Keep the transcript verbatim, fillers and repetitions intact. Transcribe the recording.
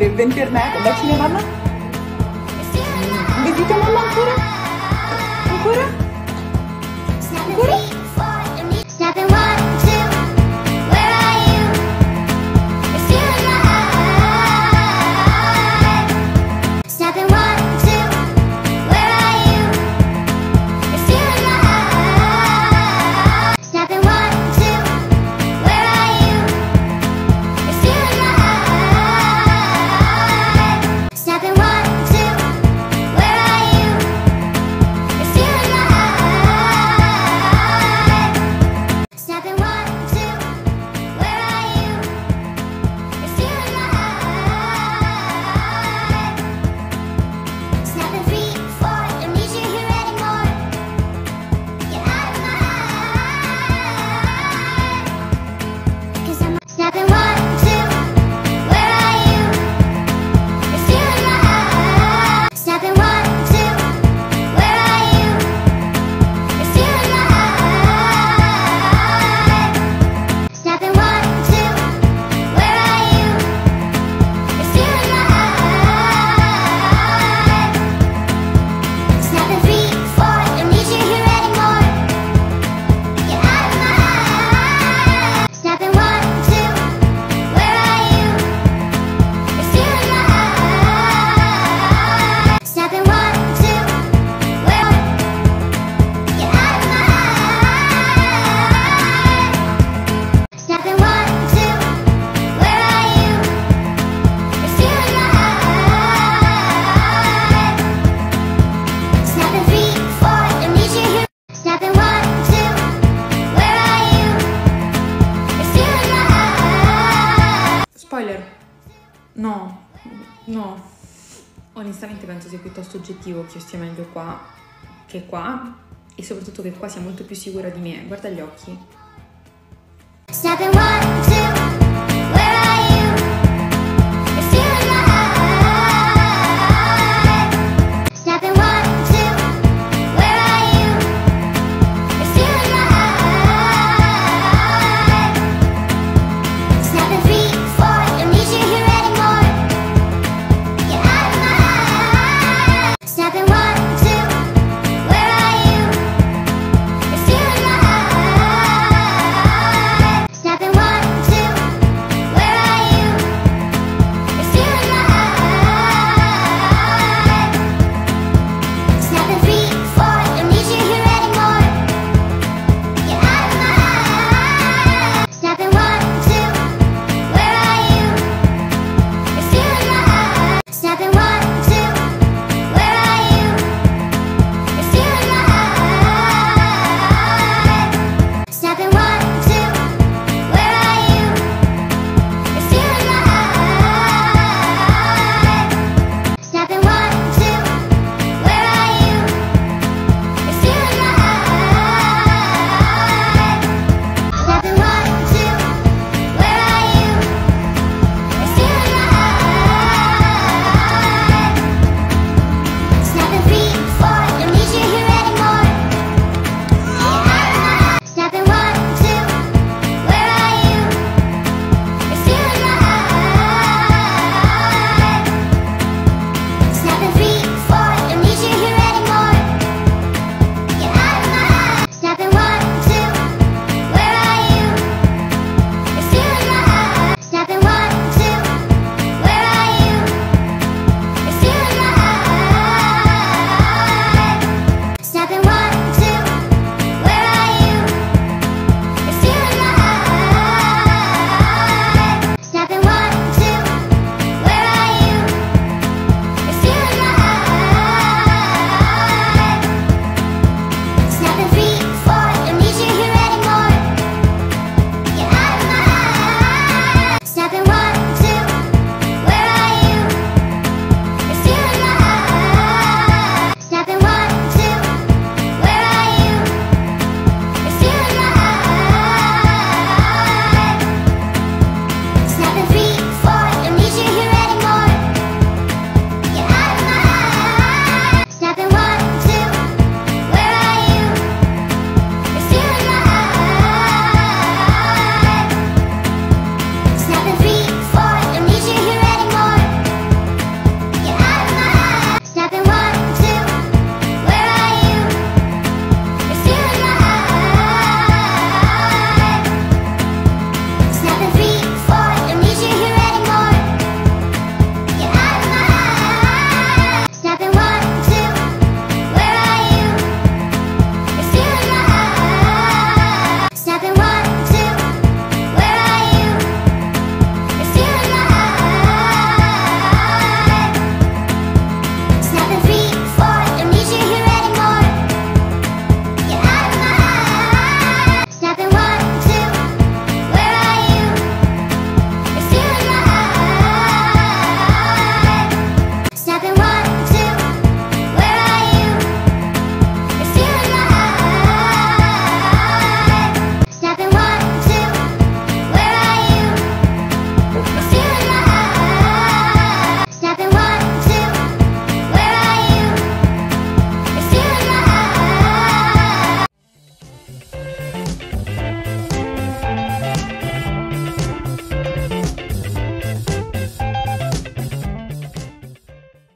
per il ventirne da cinema, mamma? Visita mamma ancora? Ancora? Ancora? No, no, onestamente penso sia piuttosto oggettivo che io stia meglio qua che qua, e soprattutto che qua sia molto più sicura di me. Guarda gli occhi.